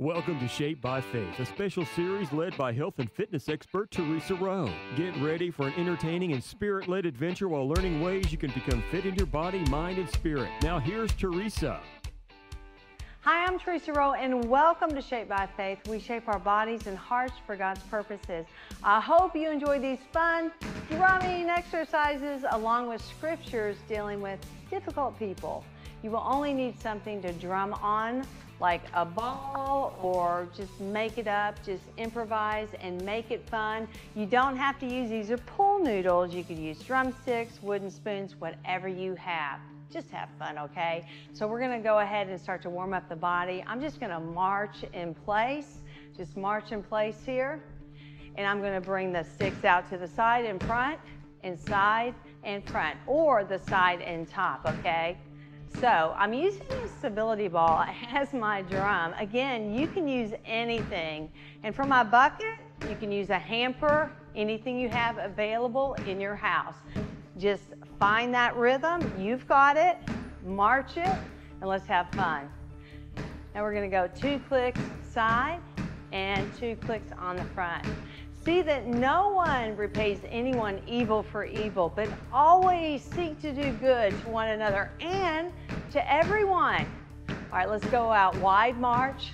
Welcome to Shaped by Faith, a special series led by health and fitness expert Teresa Rowe. Get ready for an entertaining and spirit-led adventure while learning ways you can become fit in your body, mind, and spirit. Now here's Teresa. Hi, I'm Teresa Rowe, and welcome to Shaped by Faith. We shape our bodies and hearts for God's purposes. I hope you enjoy these fun drumming exercises along with scriptures dealing with difficult people. You will only need something to drum on, like a ball, or just make it up, just improvise and make it fun. You don't have to use, these are pool noodles. You could use drumsticks, wooden spoons, whatever you have. Just have fun, okay? So we're gonna go ahead and start to warm up the body. I'm just gonna march in place. Just march in place here. And I'm gonna bring the sticks out to the side and front, and side and front, or the side and top, okay? So I'm using a stability ball as my drum. Again, you can use anything. And for my bucket, you can use a hamper, anything you have available in your house. Just find that rhythm. You've got it. March it, and let's have fun. Now we're going to go 2 clicks side and 2 clicks on the front. See that no one repays anyone evil for evil, but always seek to do good to one another and to everyone. All right, let's go out wide march.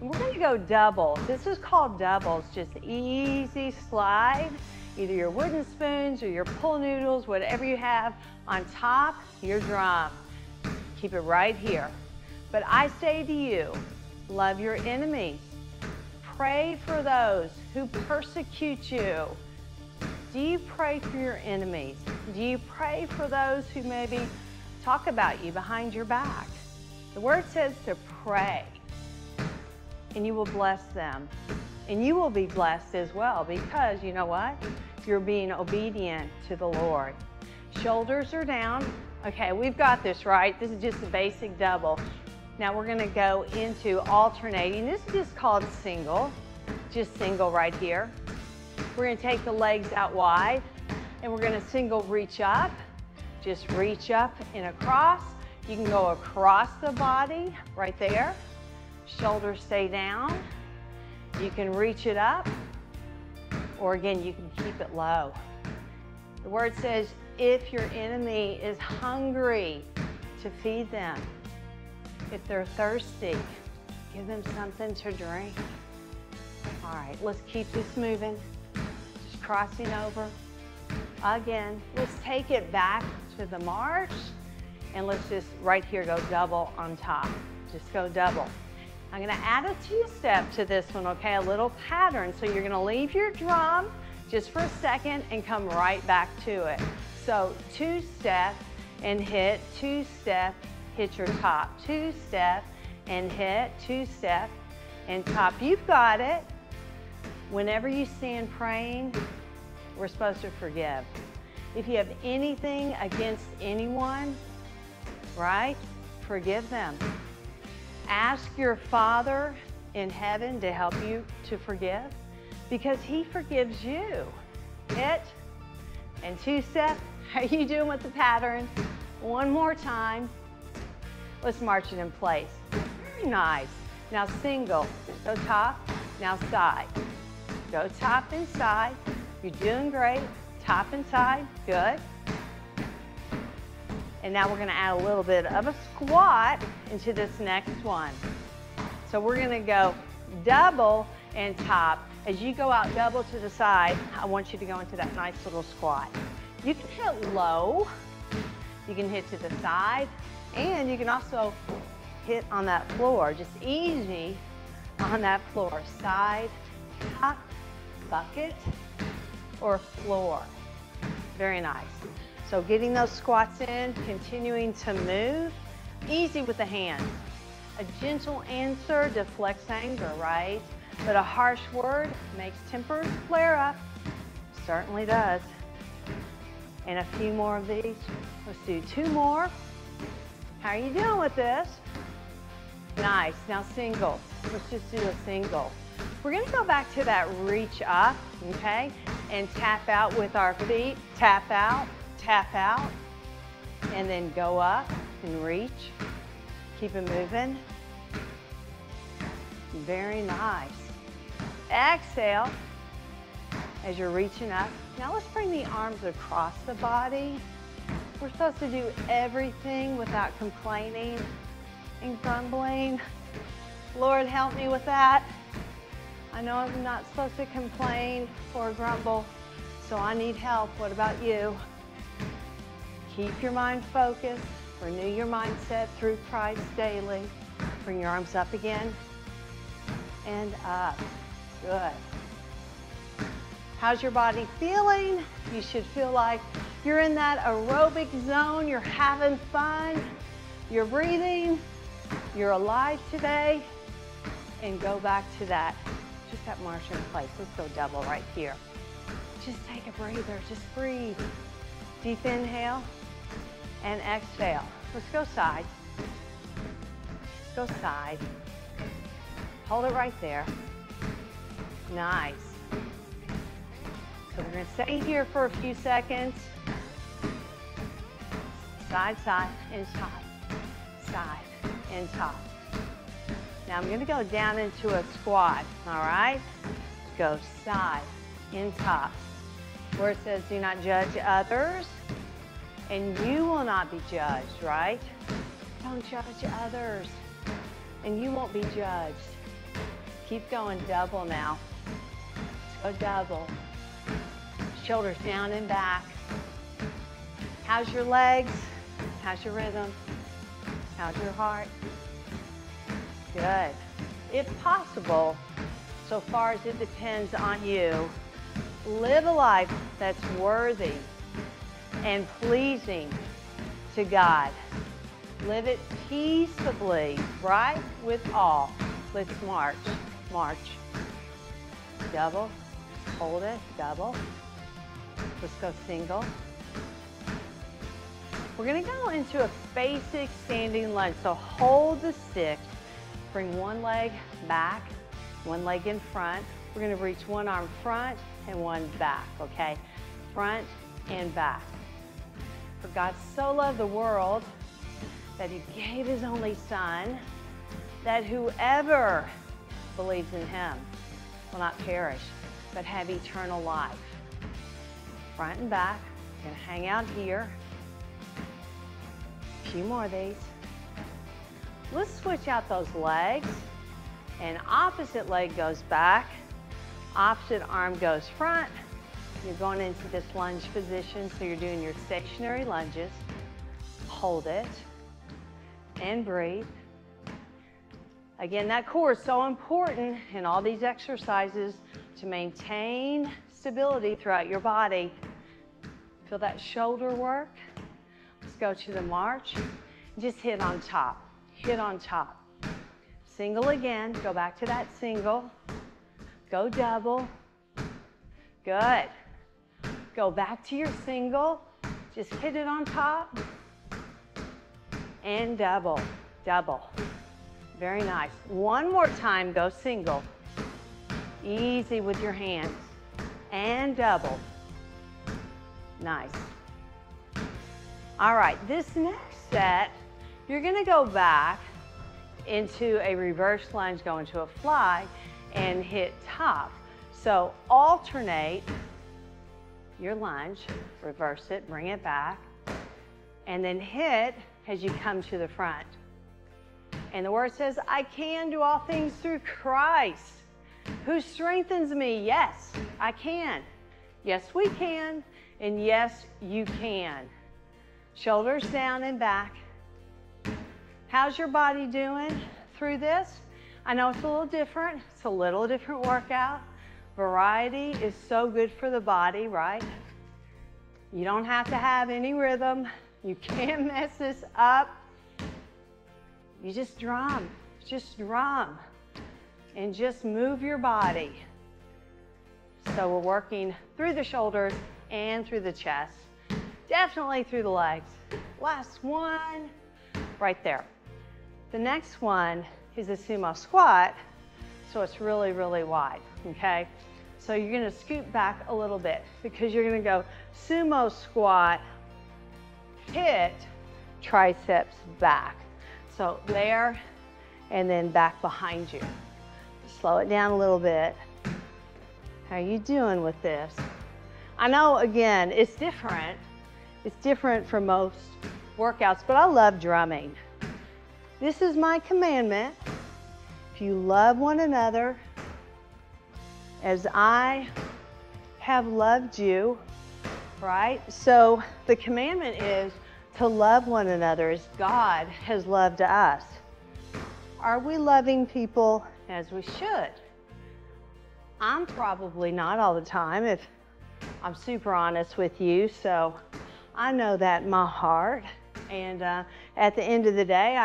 And we're going to go doubles. This is called doubles, just easy slide. Either your wooden spoons or your pool noodles, whatever you have on top, your drum. Keep it right here. But I say to you, love your enemies. Pray for those who persecute you. Do you pray for your enemies? Do you pray for those who maybe talk about you behind your back? The word says to pray, and you will bless them. And you will be blessed as well, because you know what? You're being obedient to the Lord. Shoulders are down. Okay, we've got this, right? This is just a basic double. Now we're going to go into alternating. This is just called single, just single right here. We're going to take the legs out wide, and we're going to single reach up, just reach up and across. You can go across the body right there. Shoulders stay down. You can reach it up, or again, you can keep it low. The word says, if your enemy is hungry, to feed them. If they're thirsty, give them something to drink. All right, let's keep this moving. Just crossing over. Again, let's take it back to the march, and let's just right here go double on top. Just go double. I'm gonna add a two-step to this one, okay? A little pattern. So you're gonna leave your drum just for a second and come right back to it. So two-step and hit, two-step, hit your top, two-step, and hit, two-step, and top. You've got it. Whenever you stand praying, we're supposed to forgive. If you have anything against anyone, right, forgive them. Ask your Father in heaven to help you to forgive, because He forgives you. Hit, and two-step. Are you doing with the pattern? One more time. Let's march it in place. Very nice. Now single. Go top, now side. Go top and side. You're doing great. Top and side. Good. And now we're going to add a little bit of a squat into this next one. So we're going to go double and top. As you go out double to the side, I want you to go into that nice little squat. You can hit low. You can hit to the side. And you can also hit on that floor, just easy on that floor. Side, top, bucket, or floor. Very nice. So getting those squats in, continuing to move, easy with the hands. A gentle answer deflects anger, right? But a harsh word makes tempers flare up. Certainly does. And a few more of these. Let's do 2 more. How are you doing with this? Nice. Now single. Let's just do a single. We're going to go back to that reach up, okay? And tap out with our feet. Tap out, and then go up and reach. Keep it moving. Very nice. Exhale as you're reaching up. Now let's bring the arms across the body. We're supposed to do everything without complaining and grumbling. Lord, help me with that. I know I'm not supposed to complain or grumble, so I need help. What about you? Keep your mind focused. Renew your mindset through Christ daily. Bring your arms up again and up. Good. How's your body feeling? You should feel like you're in that aerobic zone. You're having fun. You're breathing. You're alive today. And go back to that. Just that march in place. Let's go double right here. Just take a breather. Just breathe. Deep inhale and exhale. Let's go side. Let's go side. Hold it right there. Nice. So we're going to stay here for a few seconds. Side, side, and side. Side, and side. Now I'm going to go down into a squat, all right? Go side, and top. Where it says, do not judge others, and you will not be judged, right? Don't judge others, and you won't be judged. Keep going double now. Go double. Shoulders down and back. How's your legs? How's your rhythm? How's your heart? Good. If possible, so far as it depends on you, live a life that's worthy and pleasing to God. Live it peaceably, right, with all. Let's march, march. Double, hold it, double. Let's go single. We're gonna go into a basic standing lunge. So hold the stick, bring one leg back, one leg in front. We're gonna reach one arm front and one back, okay? Front and back. For God so loved the world that he gave his only son, that whoever believes in him will not perish, but have eternal life. Front and back, we're gonna hang out here. A few more of these. Let's switch out those legs, and opposite leg goes back, opposite arm goes front. You're going into this lunge position, so you're doing your stationary lunges. Hold it and breathe. Again, that core is so important in all these exercises to maintain stability throughout your body. Feel that shoulder work. Let's go to the march. Just hit on top, hit on top. Single again, go back to that single. Go double. Good. Go back to your single. Just hit it on top. And double, double. Very nice. One more time, go single. Easy with your hands. And double. Nice. All right, this next set, you're gonna go back into a reverse lunge, go into a fly, and hit top. So alternate your lunge, reverse it, bring it back, and then hit as you come to the front. And the word says, I can do all things through Christ who strengthens me. Yes, I can. Yes, we can. And yes, you can. Shoulders down and back. How's your body doing through this? I know it's a little different. It's a little different workout. Variety is so good for the body, right? You don't have to have any rhythm. You can't mess this up. You just drum, and just move your body. So we're working through the shoulders and through the chest. Definitely through the legs. Last one, right there. The next one is a sumo squat, so it's really, really wide, okay? So you're gonna scoot back a little bit because you're gonna go sumo squat, hit, triceps back. So there, and then back behind you. slow it down a little bit. How are you doing with this? I know, again, it's different. It's different from most workouts, but I love drumming. This is my commandment. If you love one another as I have loved you, right? So the commandment is to love one another as God has loved us. Are we loving people as we should? I'm probably not all the time, if I'm super honest with you, so I know that in my heart. And at the end of the day,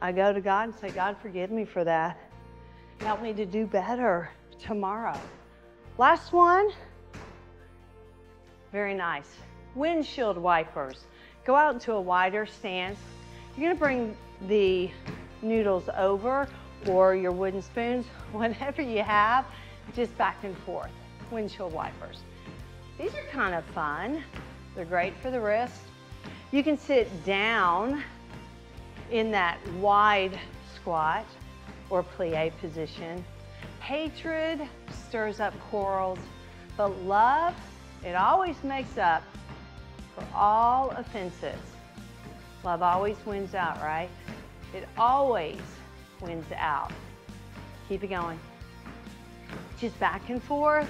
I go to God and say, God, forgive me for that. Help me to do better tomorrow. Last one. Very nice. Windshield wipers. Go out into a wider stance. You're gonna bring the noodles over or your wooden spoons, whatever you have, just back and forth. Windshield wipers. These are kind of fun. They're great for the wrist. You can sit down in that wide squat or plie position. Hatred stirs up quarrels, but love, it always makes up for all offenses. Love always wins out, right? It always wins out. Keep it going. Just back and forth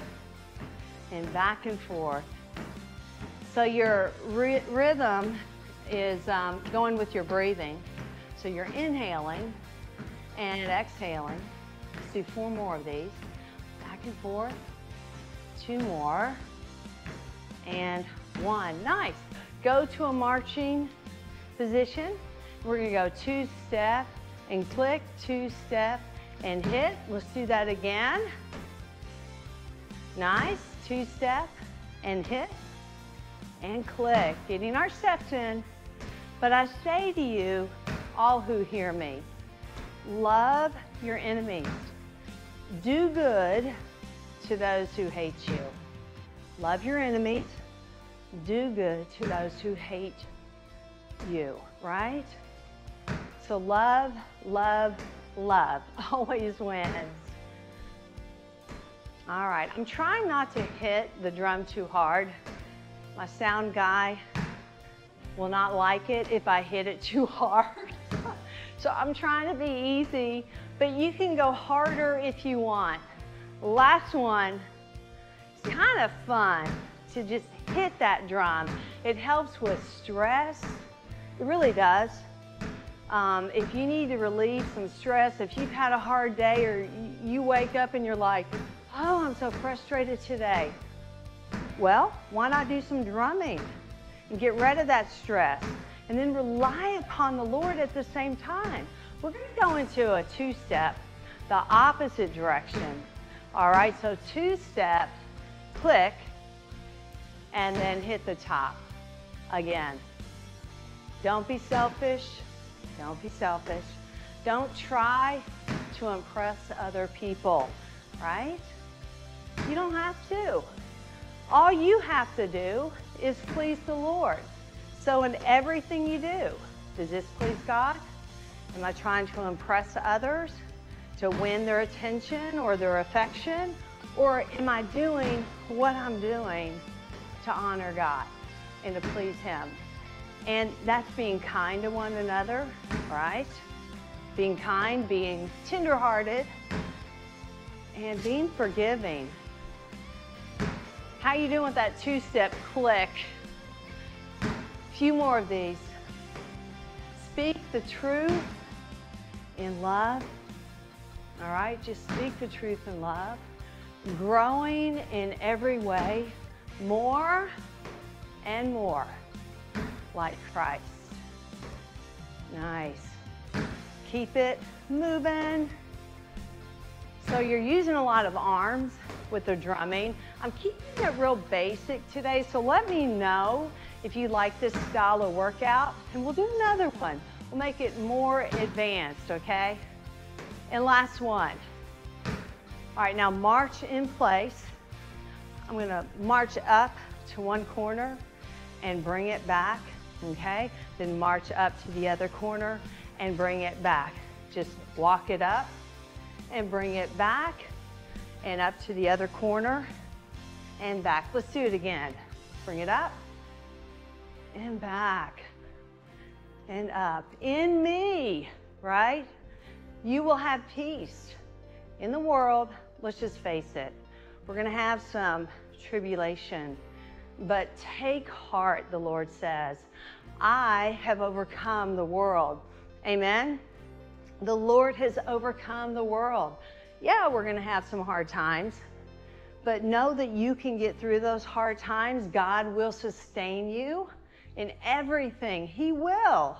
and back and forth. So your rhythm is going with your breathing. So you're inhaling and exhaling. Let's do 4 more of these. Back and forth. 2 more. And 1. Nice. Go to a marching position. We're going to go 2-step and click, 2-step and hit. Let's do that again. Nice. 2-step and hit and click. Getting our steps in. But I say to you, all who hear me, love your enemies. Do good to those who hate you. Love your enemies. Do good to those who hate you, right? So love, love, love always wins. All right, I'm trying not to hit the drum too hard. My sound guy will not like it if I hit it too hard. So I'm trying to be easy, but you can go harder if you want. Last one, it's kind of fun to just hit that drum. It helps with stress, it really does. If you need to relieve some stress, if you've had a hard day or you wake up and you're like, oh, I'm so frustrated today. Well, why not do some drumming and get rid of that stress? And then rely upon the Lord at the same time. We're going to go into a 2-step, the opposite direction. All right, so 2-step, click, and then hit the top again. Don't be selfish. Don't be selfish. Don't try to impress other people, right? You don't have to. All you have to do is please the Lord. So in everything you do, does this please God? Am I trying to impress others, to win their attention or their affection? Or am I doing what I'm doing to honor God and to please Him? And that's being kind to one another, right? Being kind, being tenderhearted, and being forgiving. How you doing with that 2-step click? Few more of these. Speak the truth in love. All right, just speak the truth in love. Growing in every way, more and more like Christ. Nice. Keep it moving. So you're using a lot of arms with the drumming. I'm keeping it real basic today, so let me know if you like this style of workout, and we'll do another one. We'll make it more advanced, okay? And last one. All right, now march in place. I'm gonna march up to one corner and bring it back, okay? Then march up to the other corner and bring it back. Just walk it up and bring it back and up to the other corner and back. Let's do it again. Bring it up and back and up. In me, right? You will have peace in the world. Let's just face it. We're going to have some tribulation, but take heart, the Lord says. I have overcome the world. Amen? The Lord has overcome the world. Yeah, we're going to have some hard times, but know that you can get through those hard times. God will sustain you in everything. He will.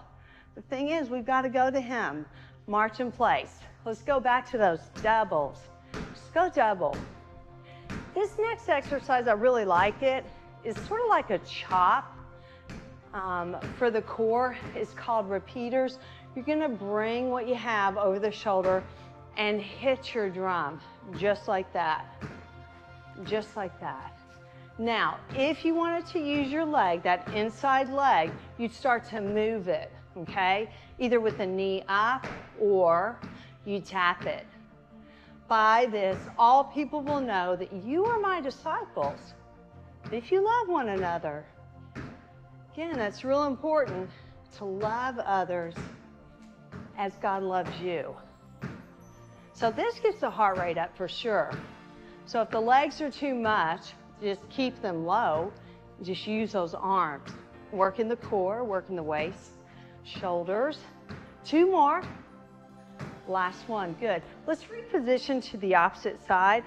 The thing is, we've got to go to Him. March in place. Let's go back to those doubles. Just go double. This next exercise, I really like it. It's sort of like a chop for the core. It's called repeaters. You're going to bring what you have over the shoulder and hit your drum just like that. Just like that. Now, if you wanted to use your leg, that inside leg, you'd start to move it, okay? Either with the knee up or you tap it. By this, all people will know that you are my disciples if you love one another. Again, that's real important to love others as God loves you. So this gets the heart rate up for sure. So if the legs are too much, just keep them low. Just use those arms. Work in the core, work in the waist, shoulders. Two more. Last one, good. Let's reposition to the opposite side.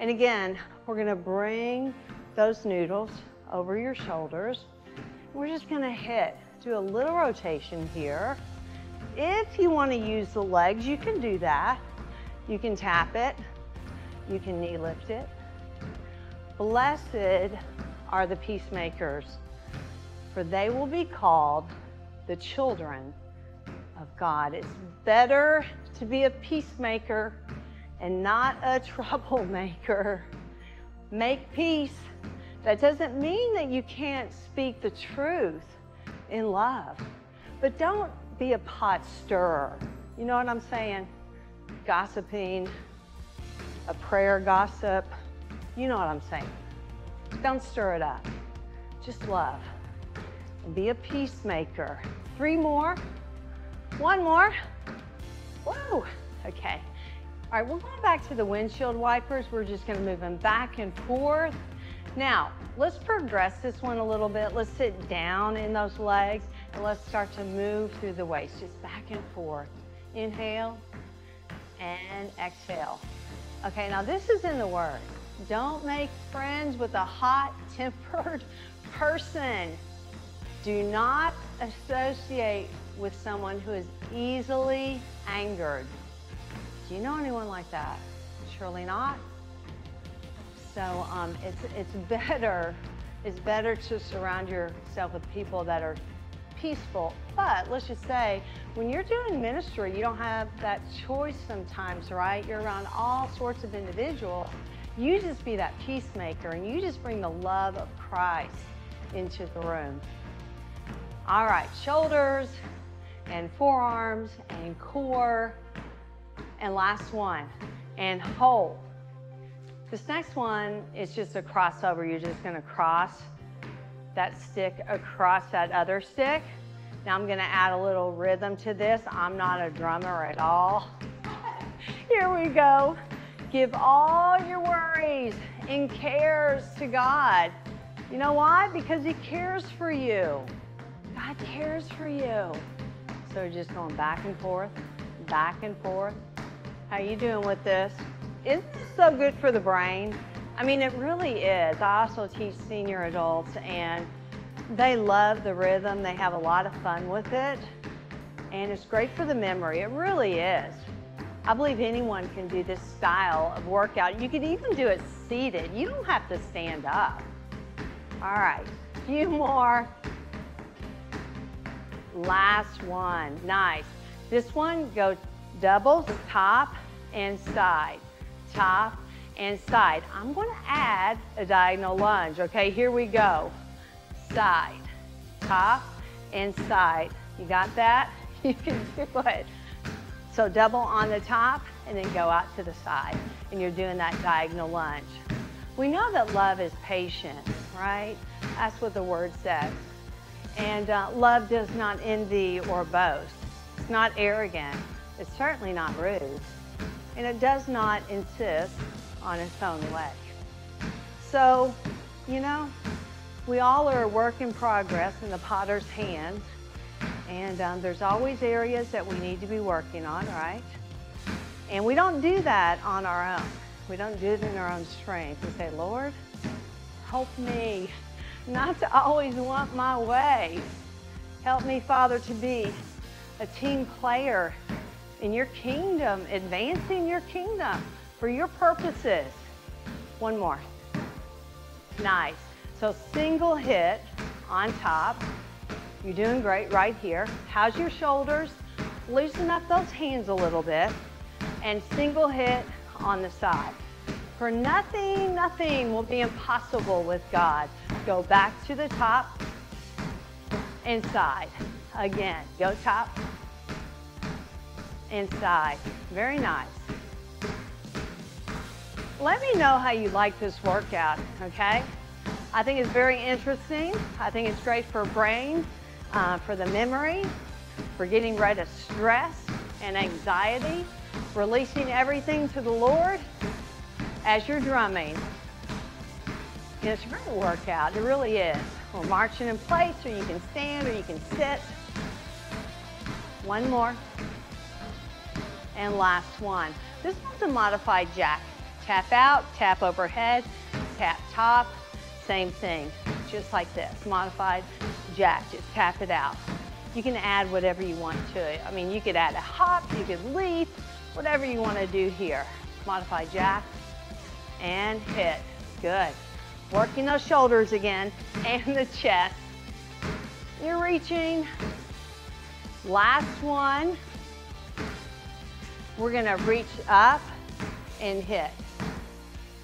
And again, we're gonna bring those noodles over your shoulders. We're just gonna hit, do a little rotation here. If you wanna use the legs, you can do that. You can tap it. You can knee lift it. Blessed are the peacemakers, for they will be called the children of God. It's better to be a peacemaker and not a troublemaker. Make peace. That doesn't mean that you can't speak the truth in love, but don't be a pot stirrer. You know what I'm saying? Gossiping. A prayer gossip. You know what I'm saying. Don't stir it up. Just love. Be a peacemaker. Three more. One more. Whoa. Okay. All right, we're going back to the windshield wipers. We're just going to move them back and forth. Now, let's progress this one a little bit. Let's sit down in those legs and let's start to move through the waist, just back and forth. Inhale and exhale. Okay, now this is in the Word. Don't make friends with a hot-tempered person. Do not associate with someone who is easily angered. Do you know anyone like that? Surely not. So it's better to surround yourself with people that are peaceful. But let's just say, when you're doing ministry, you don't have that choice sometimes, right? You're around all sorts of individuals. You just be that peacemaker, and you just bring the love of Christ into the room. All right, shoulders and forearms and core. And last one, and hold. This next one is just a crossover. You're just gonna cross that stick across that other stick. Now I'm gonna add a little rhythm to this. I'm not a drummer at all. Here we go. Give all your worries and cares to God. You know why? Because He cares for you. God cares for you. So just going back and forth, back and forth. How you doing with this? Isn't this so good for the brain? I mean, it really is. I also teach senior adults, and they love the rhythm. They have a lot of fun with it, and it's great for the memory. It really is. I believe anyone can do this style of workout. You could even do it seated. You don't have to stand up. All right, a few more. Last one. Nice. This one, go doubles, top and side, top and side. I'm going to add a diagonal lunge. Okay, here we go. Side, top, and side. You got that? You can do it. So double on the top and then go out to the side, and you're doing that diagonal lunge. We know that love is patient, right? That's what the word says. And love does not envy or boast. It's not arrogant. It's certainly not rude. And it does not insist on its own way. So, you know, we all are a work in progress in the potter's hands. And there's always areas that we need to be working on, right? And we don't do that on our own. We don't do it in our own strength. We say, Lord, help me not to always want my way. Help me, Father, to be a team player in your kingdom, advancing your kingdom for your purposes. One more. Nice. So single hit on top. You're doing great right here. How's your shoulders? Loosen up those hands a little bit. And single hit on the side. For nothing will be impossible with God. Go back to the top and side. Again, go top and side. Very nice. Let me know how you like this workout, okay? I think it's very interesting. I think it's great for brain, for the memory, for getting rid of stress and anxiety, releasing everything to the Lord as you're drumming. And it's a great workout, it really is. We're marching in place, or you can stand, or you can sit. One more. And last one. This one's a modified jack. Tap out, tap overhead, tap top. Same thing, just like this, modified jack, just tap it out. You can add whatever you want to it. I mean, you could add a hop, you could leap, whatever you want to do here. Modified jack and hit, good. Working those shoulders again and the chest. You're reaching. Last one. We're gonna reach up and hit.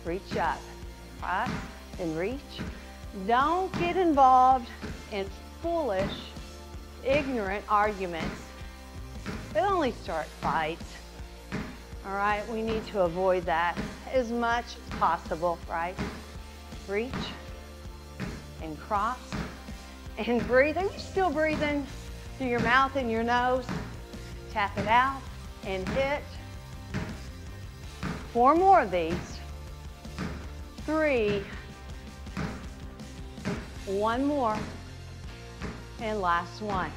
Reach up, cross and reach. Don't get involved in foolish, ignorant arguments. They only start fights. All right, we need to avoid that as much as possible, right? Reach and cross and breathe. Are you still breathing through your mouth and your nose? Tap it out and hit. Four more of these. Three. One more. And last one.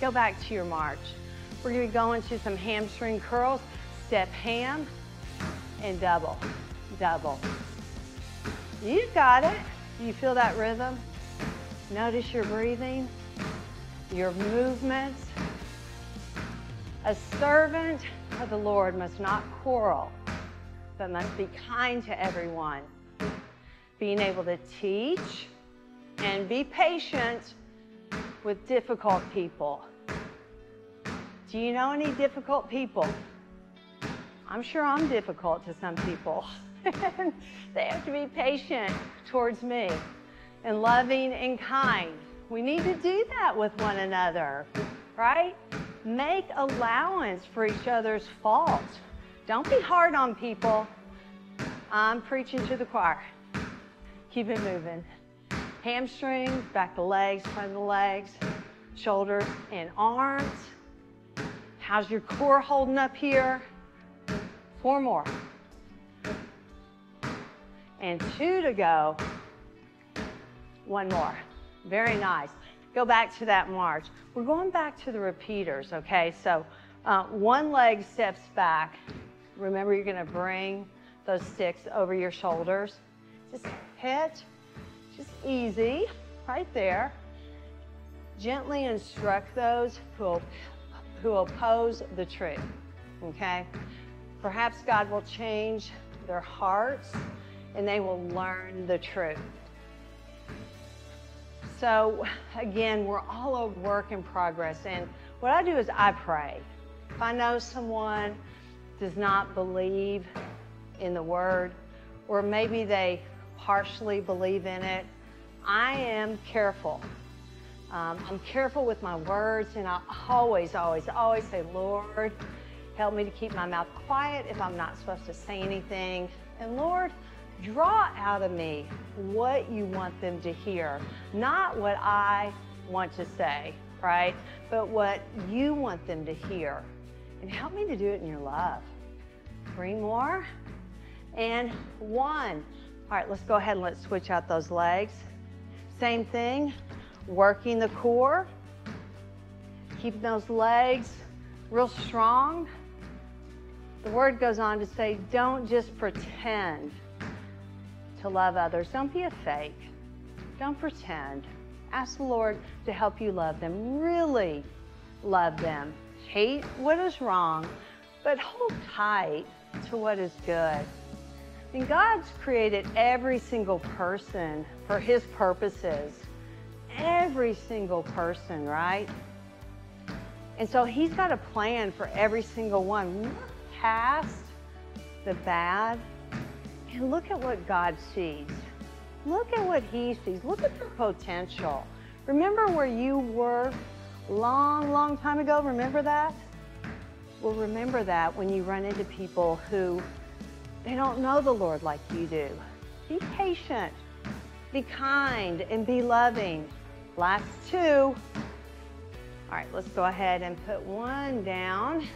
Go back to your march. We're going to go into some hamstring curls. Step ham and double, double. You've got it. You feel that rhythm? Notice your breathing, your movements. A servant of the Lord must not quarrel, but must be kind to everyone. Being able to teach and be patient with difficult people. Do you know any difficult people? I'm sure I'm difficult to some people. They have to be patient towards me and loving and kind. We need to do that with one another, right? Make allowance for each other's faults. Don't be hard on people. I'm preaching to the choir. Keep it moving. Hamstrings, back the legs, front of the legs, shoulders and arms. How's your core holding up here? Four more. And two to go. One more. Very nice. Go back to that march. We're going back to the repeaters, okay? So one leg steps back. Remember, you're going to bring those sticks over your shoulders. Just hit. Just easy. Right there. Gently instruct those who oppose the truth, okay? Perhaps God will change their hearts and they will learn the truth. So again, we're all a work in progress. And what I do is I pray. If I know someone does not believe in the word, or maybe they partially believe in it, I am careful. I'm careful with my words, and I always say, Lord, Help me to keep my mouth quiet if I'm not supposed to say anything. And Lord, draw out of me what you want them to hear, not what I want to say, right? But what you want them to hear. And help me to do it in your love. 3 more and 1. All right, let's go ahead and let's switch out those legs. Same thing, working the core, keeping those legs real strong. The word goes on to say, don't just pretend to love others. Don't be a fake. Don't pretend. Ask the Lord to help you love them. Really love them. Hate what is wrong, but hold tight to what is good. And God's created every single person for his purposes. Every single person, right? And so he's got a plan for every single one. Look past the bad and look at what God sees. Look at what he sees. Look at your potential. Remember where you were long, long time ago? Remember that? Well, remember that when you run into people who they don't know the Lord like you do. Be patient, be kind, and be loving. Last 2. All right, let's go ahead and put 1 down.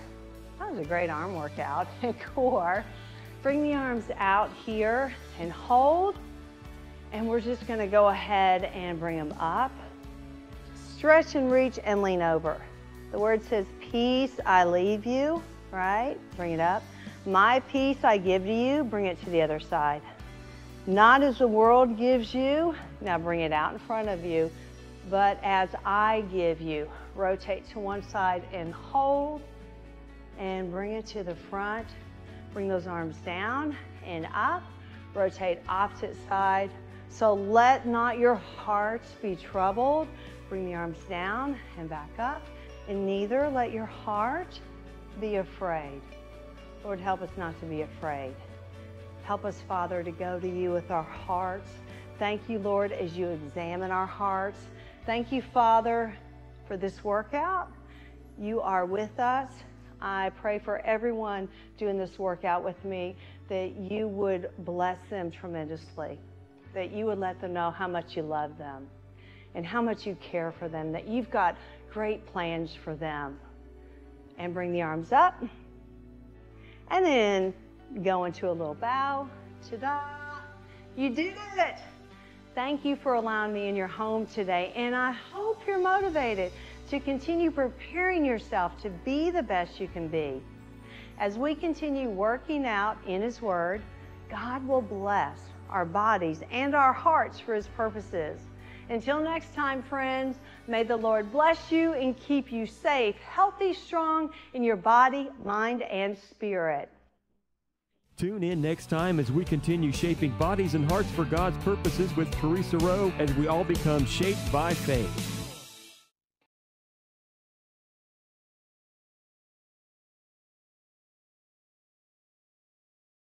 That was a great arm workout and core. Bring the arms out here and hold. And we're just gonna go ahead and bring them up. Stretch and reach and lean over. The word says, peace I leave you, right? Bring it up. My peace I give to you, bring it to the other side. Not as the world gives you, now bring it out in front of you, but as I give you. Rotate to one side and hold, and bring it to the front. Bring those arms down and up. Rotate opposite side. So let not your hearts be troubled. Bring the arms down and back up, and neither let your heart be afraid. Lord, help us not to be afraid. Help us, Father, to go to you with our hearts. Thank you, Lord, as you examine our hearts. Thank you, Father, for this workout. You are with us. I pray for everyone doing this workout with me that you would bless them tremendously, that you would let them know how much you love them and how much you care for them, that you've got great plans for them. And bring the arms up. And then go into a little bow. Ta-da! You did it! Thank you for allowing me in your home today, and I hope you're motivated to continue preparing yourself to be the best you can be. As we continue working out in His Word, God will bless our bodies and our hearts for His purposes. Until next time, friends, may the Lord bless you and keep you safe, healthy, strong in your body, mind, and spirit. Tune in next time as we continue shaping bodies and hearts for God's purposes with Teresa Rowe as we all become shaped by faith.